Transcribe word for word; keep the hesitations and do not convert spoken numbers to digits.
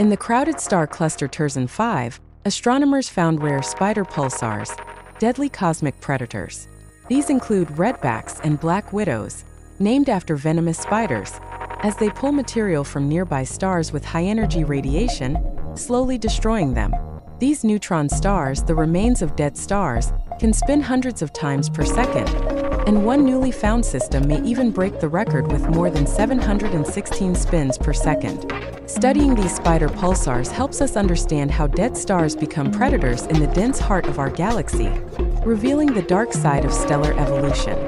In the crowded star cluster Terzan five, astronomers found rare spider pulsars, deadly cosmic predators. These include redbacks and black widows, named after venomous spiders, as they pull material from nearby stars with high-energy radiation, slowly destroying them. These neutron stars, the remains of dead stars, can spin hundreds of times per second, and one newly found system may even break the record with more than seven hundred sixteen spins per second. Studying these spider pulsars helps us understand how dead stars become predators in the dense heart of our galaxy, revealing the dark side of stellar evolution.